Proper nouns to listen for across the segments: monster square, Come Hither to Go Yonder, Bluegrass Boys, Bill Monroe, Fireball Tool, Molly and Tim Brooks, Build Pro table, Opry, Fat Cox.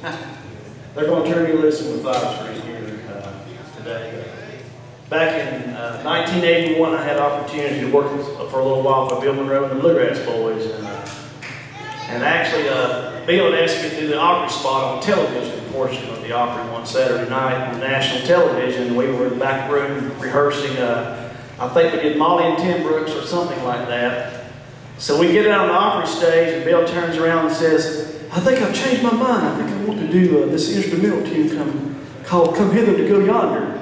They're going to turn you loose in the 5th Street here today. Back in 1981, I had the opportunity to work for a little while for Bill Monroe and the Bluegrass Boys. And actually, Bill had asked me to do the Opry spot on television portion of the Opry one Saturday night on national television. We were in the back room rehearsing, I think we did Molly and Tim Brooks or something like that. So we get out on the Opry stage and Bill turns around and says, "I think I've changed my mind. I think I want to do this instrumental tune called Come Hither to Go Yonder."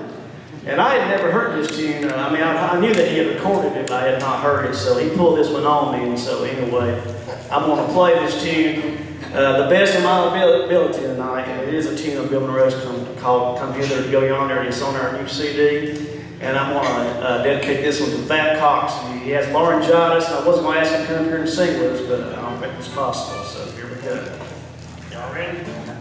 And I had never heard this tune. I mean, I knew that he had recorded it, but I had not heard it. So he pulled this one on me. And so anyway, I'm going to play this tune the best of my ability tonight. And it is a tune of Bill Monroe's called Come Hither to Go Yonder. It's on our new CD. And I want to dedicate this one to Fat Cox. He has laryngitis. I wasn't going to ask him to come here and sing with us, but I don't think it's possible. So here we go. Y'all ready?